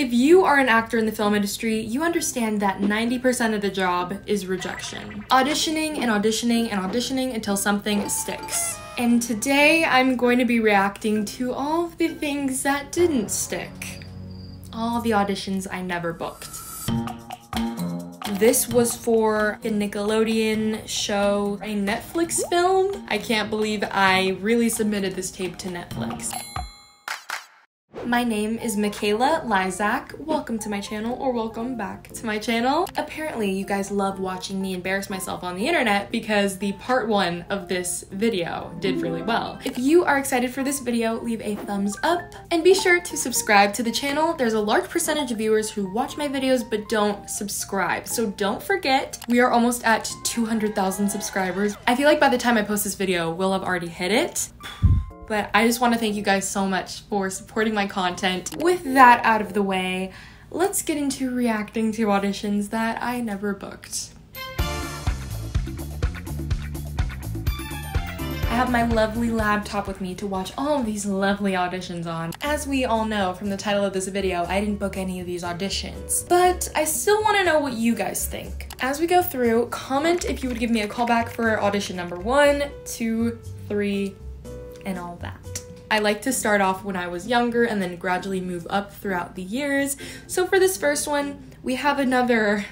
If you are an actor in the film industry, you understand that 90% of the job is rejection. Auditioning and auditioning and auditioning until something sticks. And today I'm going to be reacting to all of the things that didn't stick. All the auditions I never booked. This was for a Nickelodeon show, a Netflix film. I can't believe I really submitted this tape to Netflix. My name is Makayla Lysiak. Welcome to my channel, or welcome back to my channel. Apparently you guys love watching me embarrass myself on the internet because the part 1 of this video did really well. If you are excited for this video, leave a thumbs up and be sure to subscribe to the channel. There's a large percentage of viewers who watch my videos but don't subscribe. So don't forget, we are almost at 200,000 subscribers. I feel like by the time I post this video, we'll have already hit it. But I just want to thank you guys so much for supporting my content. With that out of the way, let's get into reacting to auditions that I never booked. I have my lovely laptop with me to watch all of these lovely auditions on. As we all know from the title of this video, I didn't book any of these auditions, but I still want to know what you guys think. As we go through, comment if you would give me a callback for audition number 1, 2, 3, and all that. I like to start off when I was younger and then gradually move up throughout the years. So for this first one, we have another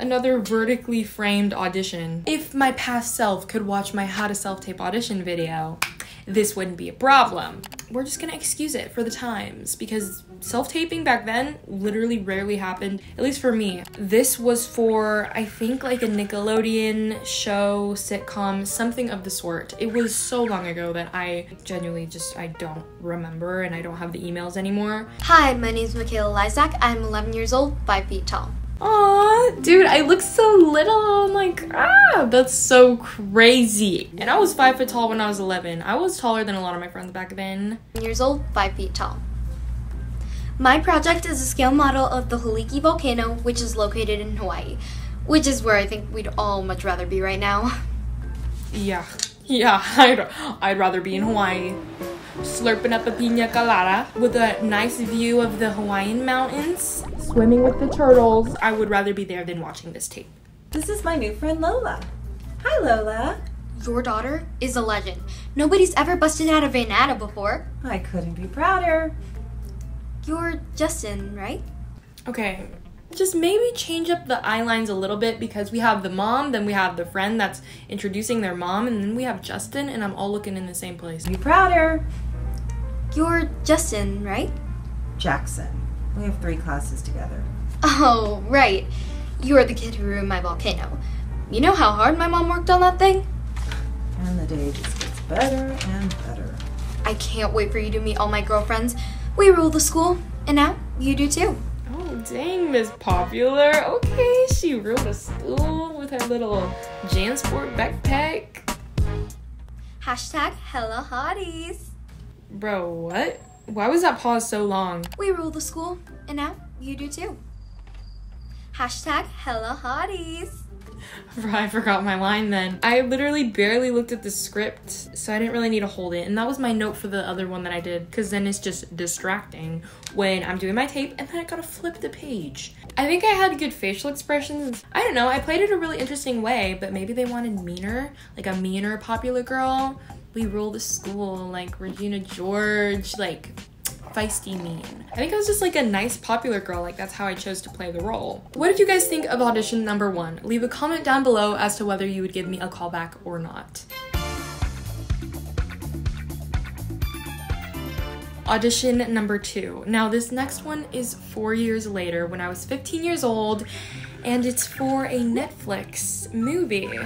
vertically framed audition. If my past self could watch my how to self-tape audition video, this wouldn't be a problem. We're just gonna excuse it for the times because self-taping back then literally rarely happened, at least for me. This was for, I think, like a Nickelodeon show, sitcom, something of the sort. It was so long ago that I genuinely just, I don't remember, and I don't have the emails anymore. Hi, my name's Makayla Lysiak. I'm 11 years old, 5 feet tall. Aww, dude, I look so little. I'm like, ah, that's so crazy. And I was 5 foot tall when I was 11. I was taller than a lot of my friends back then. 11 years old, 5 feet tall. My project is a scale model of the Haleakii volcano, which is located in Hawaii, which is where I think we'd all much rather be right now. Yeah, I'd rather be in Hawaii. Slurping up a piña colada with a nice view of the Hawaiian mountains. Swimming with the turtles. I would rather be there than watching this tape. This is my new friend Lola. Hi Lola. Your daughter is a legend. Nobody's ever busted out of an ad before. I couldn't be prouder. You're Justin, right? Okay. Just maybe change up the eye lines a little bit because we have the mom, then we have the friend that's introducing their mom, and then we have Justin, and I'm all looking in the same place. Be prouder. You're Justin, right? Jackson. We have 3 classes together. Oh, right. You're the kid who ruined my volcano. You know how hard my mom worked on that thing? And the day just gets better and better. I can't wait for you to meet all my girlfriends. We rule the school, and now you do too. Oh, dang, Miss Popular. Okay, she ruled the school with her little Jansport backpack. Hashtag hella hotties. Bro, what? Why was that pause so long? We rule the school, and now you do too. Hashtag hella hotties. I forgot my line then. I literally barely looked at the script, so I didn't really need to hold it. And that was my note for the other one that I did, because then it's just distracting when I'm doing my tape and then I gotta flip the page. I think I had good facial expressions. I don't know, I played it a really interesting way, but maybe they wanted meaner, like a meaner popular girl. We rule the school, like Regina George, like feisty mean. I think I was just like a nice popular girl, like that's how I chose to play the role. What did you guys think of audition number 1? Leave a comment down below as to whether you would give me a callback or not. Audition number 2. Now this next one is 4 years later when I was 15 years old, and it's for a Netflix movie.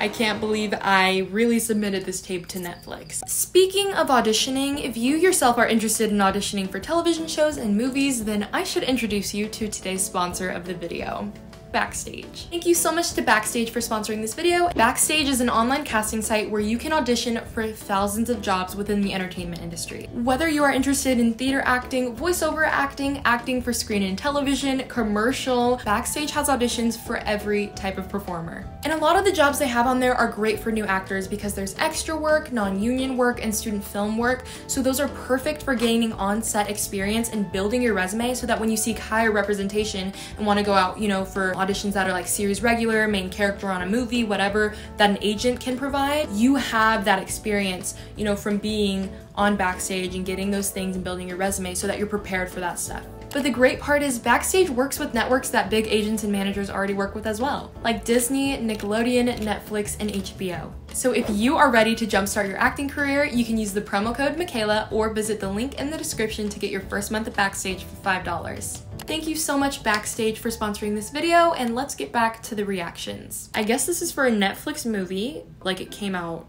I can't believe I really submitted this tape to Netflix. Speaking of auditioning, if you yourself are interested in auditioning for television shows and movies, then I should introduce you to today's sponsor of the video. Backstage. Thank you so much to Backstage for sponsoring this video. Backstage is an online casting site where you can audition for thousands of jobs within the entertainment industry. Whether you are interested in theater acting, voiceover acting, acting for screen and television, commercial, Backstage has auditions for every type of performer. And a lot of the jobs they have on there are great for new actors because there's extra work, non-union work, and student film work, so those are perfect for gaining on-set experience and building your resume so that when you seek higher representation and want to go out, you know, for auditions that are like series regular, main character on a movie, whatever that an agent can provide, you have that experience, you know, from being on Backstage and getting those things and building your resume so that you're prepared for that stuff. But the great part is Backstage works with networks that big agents and managers already work with as well, like Disney, Nickelodeon, Netflix, and HBO. So if you are ready to jumpstart your acting career, you can use the promo code Makayla or visit the link in the description to get your first month of Backstage for $5. Thank you so much, Backstage, for sponsoring this video, and let's get back to the reactions. I guess this is for a Netflix movie, like it came out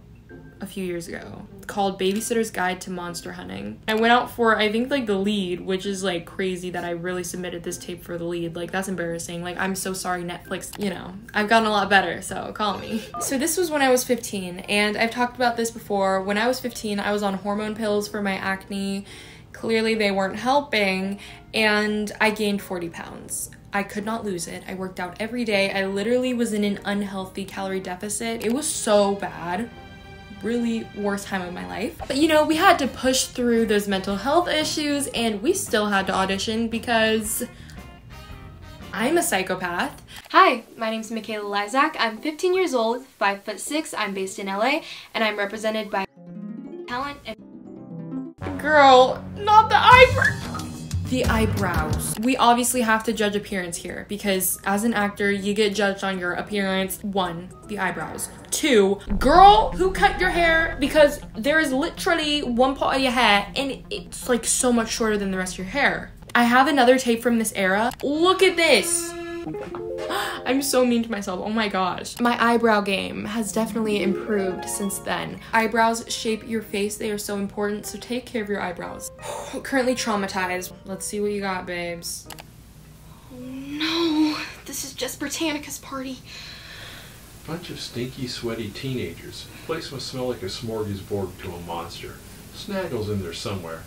a few years ago, called Babysitter's Guide to Monster Hunting. I went out for, I think, like the lead, which is like crazy that I really submitted this tape for the lead. Like, that's embarrassing. Like, I'm so sorry, Netflix. You know, I've gotten a lot better, so call me. So this was when I was 15, and I've talked about this before. When I was 15, I was on hormone pills for my acne. Clearly they weren't helping, and I gained 40 pounds. I could not lose it. I worked out every day. I literally was in an unhealthy calorie deficit. It was so bad. Really worst time of my life. But you know, we had to push through those mental health issues, and we still had to audition because I'm a psychopath. Hi, my name's Makayla Lysiak. I'm 15 years old, 5'6". I'm based in LA, and I'm represented by talent and girl, not the eyebrows. The eyebrows. We obviously have to judge appearance here because as an actor, you get judged on your appearance. One, the eyebrows. Two, girl, who cut your hair? Because there is literally one part of your hair and it's like so much shorter than the rest of your hair. I have another tape from this era. Look at this. I'm so mean to myself, oh my gosh. My eyebrow game has definitely improved since then. Eyebrows shape your face, they are so important, so take care of your eyebrows. Currently traumatized. Let's see what you got, babes. Oh no, this is just Britannica's party. Bunch of stinky, sweaty teenagers. The place must smell like a smorgasbord to a monster. Snaggle's in there somewhere.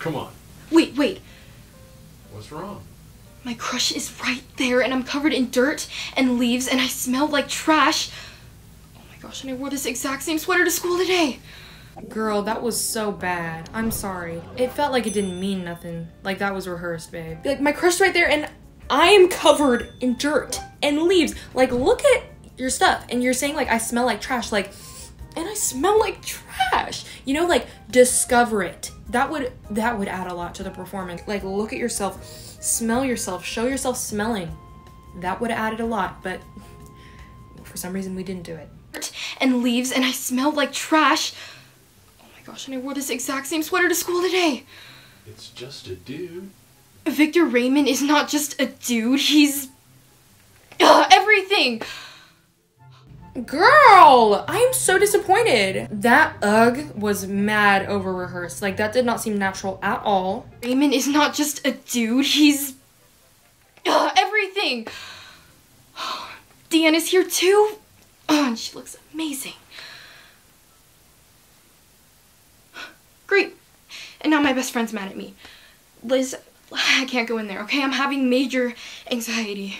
Come on. Wait. What's wrong? My crush is right there, and I'm covered in dirt and leaves, and I smell like trash. Oh my gosh, and I wore this exact same sweater to school today. Girl, that was so bad. I'm sorry. It felt like it didn't mean nothing. Like, that was rehearsed, babe. Like, my crush right there, and I am covered in dirt and leaves. Like, look at your stuff, and you're saying, like, I smell like trash. Like, and I smell like trash. You know, like, discover it. That would add a lot to the performance. Like, look at yourself. Smell yourself, show yourself smelling. That would have added a lot, but for some reason we didn't do it. And leaves, and I smelled like trash. Oh my gosh, and I wore this exact same sweater to school today. It's just a dude. Victor Raymond is not just a dude, he's everything. Girl, I am so disappointed. That ugh was mad over rehearsed. Like, that did not seem natural at all. Raymond is not just a dude, he's everything. Dan is here too. Oh, and she looks amazing. Great. And now my best friend's mad at me. Liz, I can't go in there, okay? I'm having major anxiety.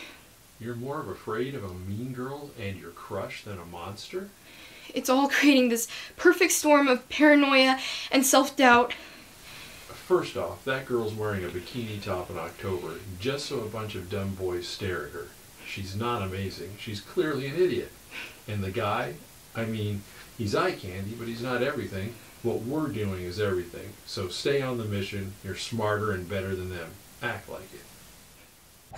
You're more of afraid of a mean girl and your crush than a monster? It's all creating this perfect storm of paranoia and self-doubt. First off, that girl's wearing a bikini top in October just so a bunch of dumb boys stare at her. She's not amazing. She's clearly an idiot. And the guy, I mean, he's eye candy, but he's not everything. What we're doing is everything. So stay on the mission. You're smarter and better than them. Act like it.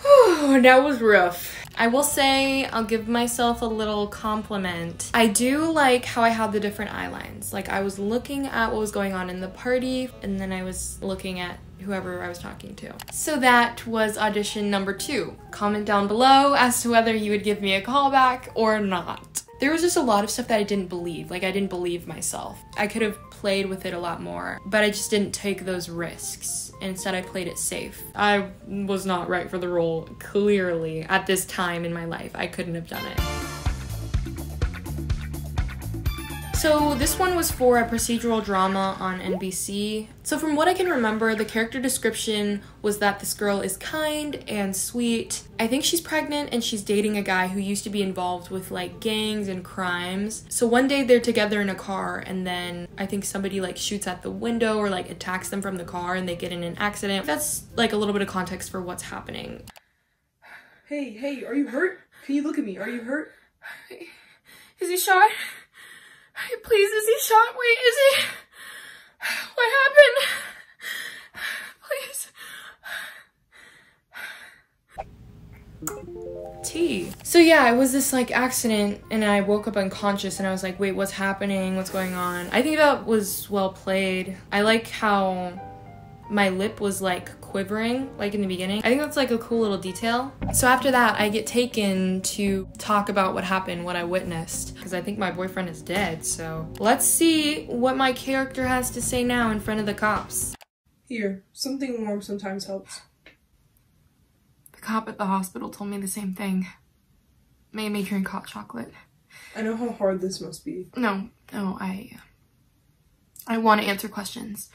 Whew, that was rough. I will say, I'll give myself a little compliment. I do like how I had the different eye lines. Like, I was looking at what was going on in the party, and then I was looking at whoever I was talking to. So that was audition number 2. Comment down below as to whether you would give me a callback or not. There was just a lot of stuff that I didn't believe. Like, I didn't believe myself. I could have played with it a lot more, but I just didn't take those risks. Instead, I played it safe. I was not right for the role, clearly, at this time in my life. I couldn't have done it. So this one was for a procedural drama on NBC. So from what I can remember, the character description was that this girl is kind and sweet. I think she's pregnant and she's dating a guy who used to be involved with like gangs and crimes. So one day they're together in a car and then I think somebody like shoots at the window or like attacks them from the car and they get in an accident. That's like a little bit of context for what's happening. Hey, hey, are you hurt? Can you look at me? Are you hurt? Is he shot? Please, is he shot? Wait, is he? What happened? Please. Tea. So yeah, it was this like accident and I woke up unconscious and I was like, wait, what's happening? What's going on? I think that was well played. I like how my lip was like quivering, like in the beginning. I think that's like a cool little detail. So after that, I get taken to talk about what happened, what I witnessed, because I think my boyfriend is dead. So let's see what my character has to say now in front of the cops. Here, something warm sometimes helps. The cop at the hospital told me the same thing. Made me drink hot chocolate. I know how hard this must be. No, I want to answer questions.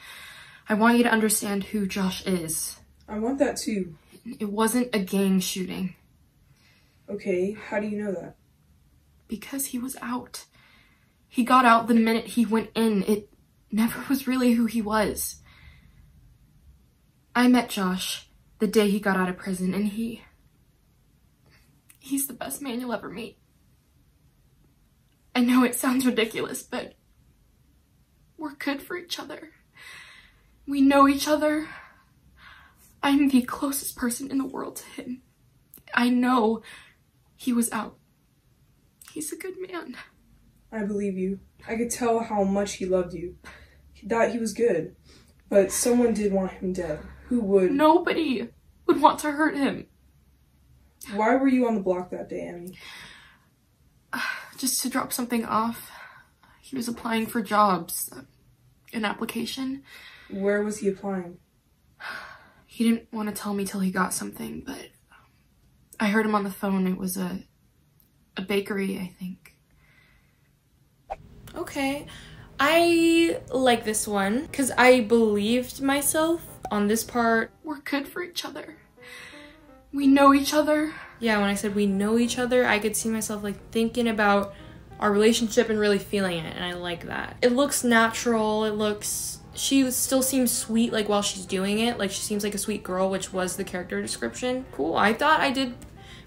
I want you to understand who Josh is. I want that too. It wasn't a gang shooting. Okay, how do you know that? Because he was out. He got out the minute he went in. It never was really who he was. I met Josh the day he got out of prison and he's the best man you'll ever meet. I know it sounds ridiculous, but we're good for each other. We know each other. I'm the closest person in the world to him. I know he was out. He's a good man. I believe you. I could tell how much he loved you. That he was good. But someone did want him dead. Who would? Nobody would want to hurt him. Why were you on the block that day, Amy? Just to drop something off. He was applying for jobs. An application. Where was he applying? He didn't want to tell me till he got something, but I heard him on the phone. It was a bakery, I think. Okay, I like this one because I believed myself on this part. We're good for each other. We know each other. Yeah, when I said we know each other, I could see myself like thinking about our relationship and really feeling it, and I like that. It looks natural, it looks... She still seems sweet, like, while she's doing it. Like, she seems like a sweet girl, which was the character description. Cool. I thought I did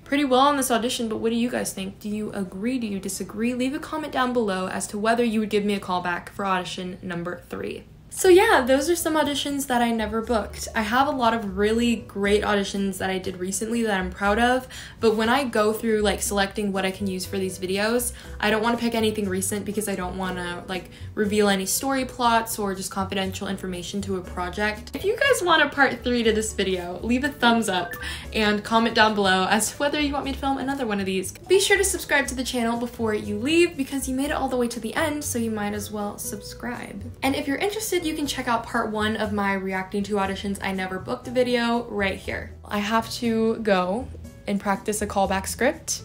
pretty well on this audition, but what do you guys think? Do you agree? Do you disagree? Leave a comment down below as to whether you would give me a call back for audition number 3. So yeah, those are some auditions that I never booked. I have a lot of really great auditions that I did recently that I'm proud of, but when I go through like selecting what I can use for these videos, I don't want to pick anything recent because I don't want to like reveal any story plots or just confidential information to a project. If you guys want a part 3 to this video, leave a thumbs up and comment down below as to whether you want me to film another one of these. Be sure to subscribe to the channel before you leave because you made it all the way to the end, so you might as well subscribe. And if you're interested, you can check out part 1 of my reacting to auditions I never booked video right here. I have to go and practice a callback script.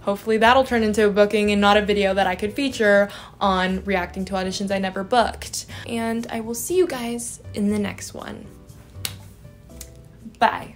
Hopefully that'll turn into a booking and not a video that I could feature on reacting to auditions I never booked. And I will see you guys in the next one. Bye.